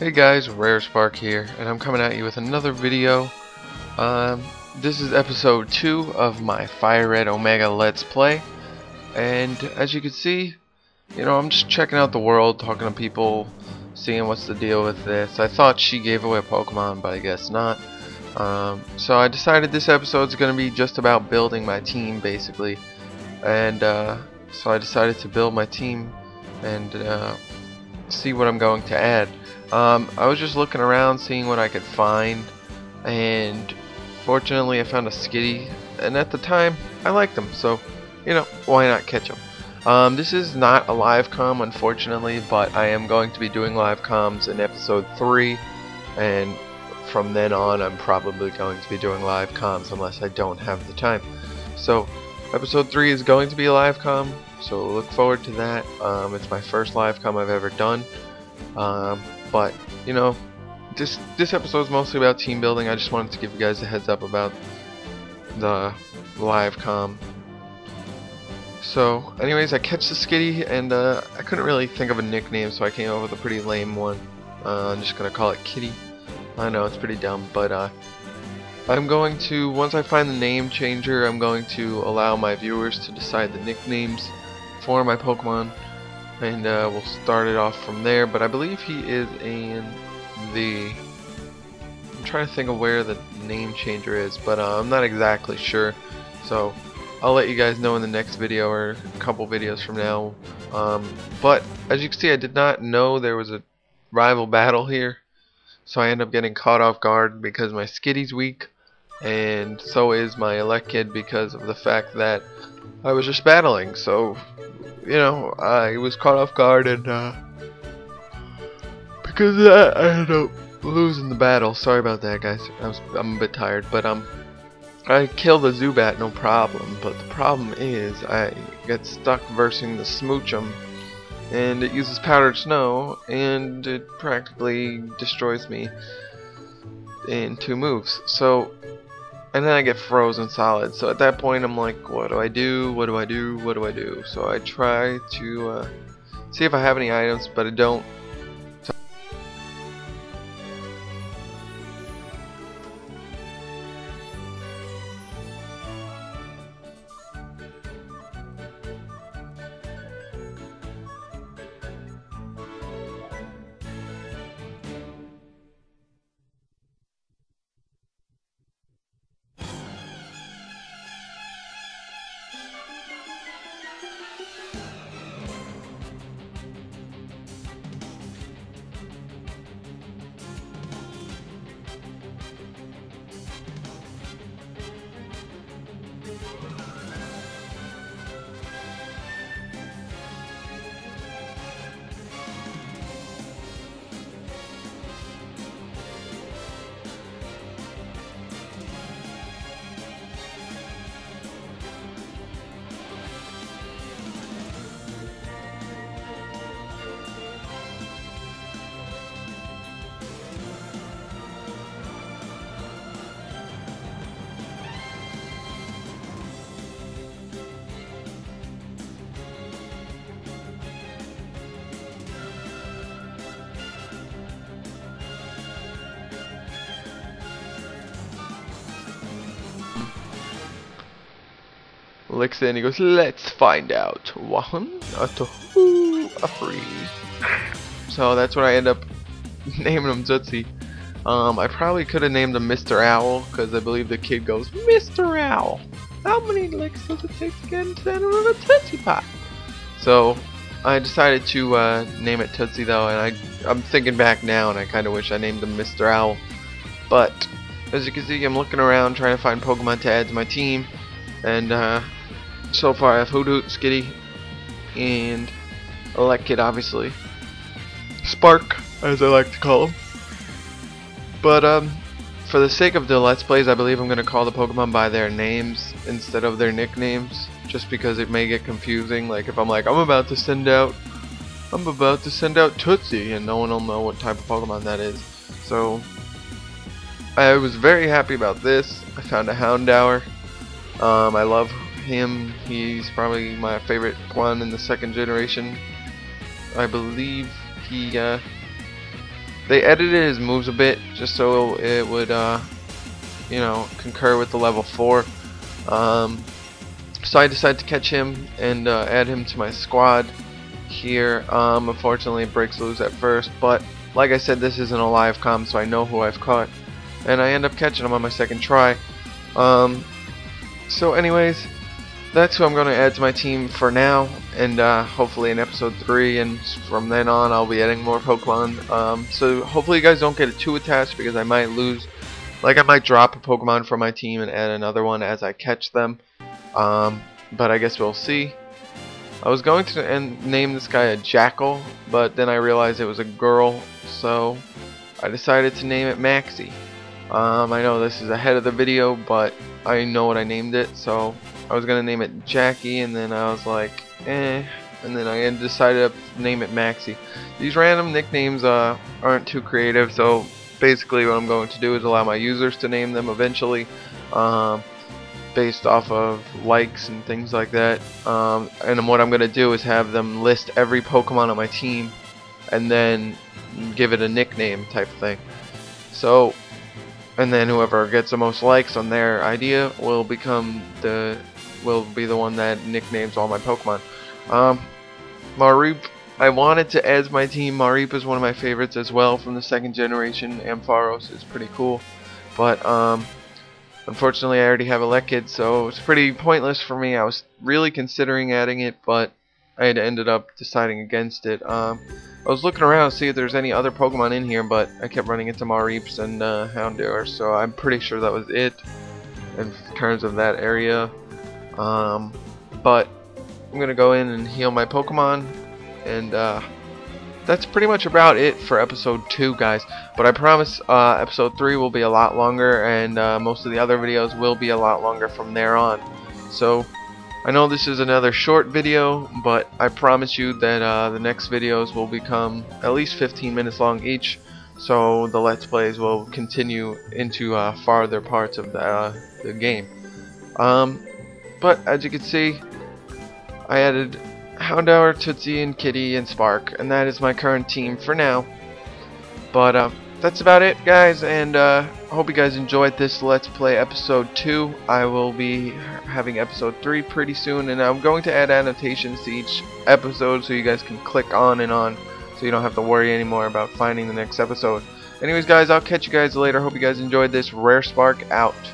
Hey guys, RareSpark here, and I'm coming at you with another video. This is episode 2 of my Fire Red Omega Let's Play, and as you can see, you know, I'm just checking out the world, talking to people, seeing what's the deal with this. I thought she gave away a Pokemon, but I guess not. So I decided this episode's going to be just about building my team, basically, and so I decided to build my team and see what I'm going to add. I was just looking around, seeing what I could find, and fortunately I found a Skitty, and at the time I liked them, so you know, why not catch them? This is not a live com, unfortunately, but I am going to be doing live comms in episode 3, and from then on I'm probably going to be doing live comms unless I don't have the time. So episode 3 is going to be a live com, so look forward to that. It's my first live com I've ever done. But you know, this episode is mostly about team building. I just wanted to give you guys a heads up about the live com. So anyways, I catch the Skitty, and I couldn't really think of a nickname, so I came up with a pretty lame one. I'm just gonna call it Kitty. I know it's pretty dumb, but I'm going to, once I find the name changer, I'm going to allow my viewers to decide the nicknames for my Pokemon, and we'll start it off from there. But I believe he is in the, I'm trying to think of where the name changer is, but I'm not exactly sure, so I'll let you guys know in the next video or a couple videos from now. But as you can see, I did not know there was a rival battle here, so I end up getting caught off guard because my Skitty's weak, and so is my Elekid, because of the fact that I was just battling. So you know, I was caught off guard, and because of that, I ended up losing the battle. Sorry about that, guys. I'm a bit tired, but I killed the Zubat, no problem. But the problem is, I got stuck versing the Smoochum, and it uses powdered snow, and it practically destroys me in 2 moves. So, and then I get frozen solid, so at that point I'm like, what do I do, what do I do, what do I do? So I try to see if I have any items, but I don't. Licks in, he goes, let's find out. One, a two, a three. So that's what I end up naming him, Tootsie. I probably could have named him Mr. Owl, because I believe the kid goes, Mr. Owl, how many licks does it take to get into the center of a Tootsie Pop? So I decided to name it Tootsie, though, and I'm thinking back now, and I kind of wish I named him Mr. Owl. But as you can see, I'm looking around trying to find Pokemon to add to my team, and so far I have Houndour, Skitty, and Elekid, obviously. Spark, as I like to call him. But for the sake of the Let's Plays, I believe I'm going to call the Pokemon by their names instead of their nicknames, just because it may get confusing. Like if I'm like, I'm about to send out Tootsie, and no one will know what type of Pokemon that is. So I was very happy about this. I found a Houndour. I love him. He's probably my favorite one in the second generation. I believe he They edited his moves a bit just so it would, you know, concur with the level 4. So I decided to catch him and add him to my squad here. Unfortunately, it breaks loose at first, but like I said, this isn't a live comm, so I know who I've caught, and I end up catching him on my second try. So anyways, that's who I'm going to add to my team for now, and hopefully in episode 3 and from then on I'll be adding more Pokemon. So hopefully you guys don't get too attached, because I might lose, like I might drop a Pokemon from my team and add another one as I catch them, but I guess we'll see. I was going to name this guy a Jackal, but then I realized it was a girl, so I decided to name it Maxie. I know this is ahead of the video, but I know what I named it, so I was gonna name it Jackie, and then I was like, eh, and then I decided to name it Maxie. These random nicknames aren't too creative, so basically what I'm going to do is allow my users to name them eventually, based off of likes and things like that. And what I'm gonna do is have them list every Pokemon on my team, and then give it a nickname type thing. So. And then whoever gets the most likes on their idea will be the one that nicknames all my Pokemon. Mareep, I wanted to add to my team. Mareep is one of my favorites as well from the second generation. Ampharos is pretty cool, but unfortunately I already have Elekid, so it's pretty pointless for me. I was really considering adding it, but I had ended up deciding against it. I was looking around to see if there's any other Pokemon in here, but I kept running into Mareeps and Houndour, so I'm pretty sure that was it in terms of that area. But I'm gonna go in and heal my Pokemon, and that's pretty much about it for episode 2, guys. But I promise episode 3 will be a lot longer, and most of the other videos will be a lot longer from there on. So. I know this is another short video, but I promise you that the next videos will become at least 15 minutes long each, so the Let's Plays will continue into farther parts of the game. But as you can see, I added Houndour, Tootsie, and Kitty, and Spark, and that is my current team for now. But that's about it, guys, and I hope you guys enjoyed this Let's Play episode 2. I will be having episode 3 pretty soon, and I'm going to add annotations to each episode so you guys can click on and on, so you don't have to worry anymore about finding the next episode. Anyways, guys, I'll catch you guys later. Hope you guys enjoyed this. RareSpark out.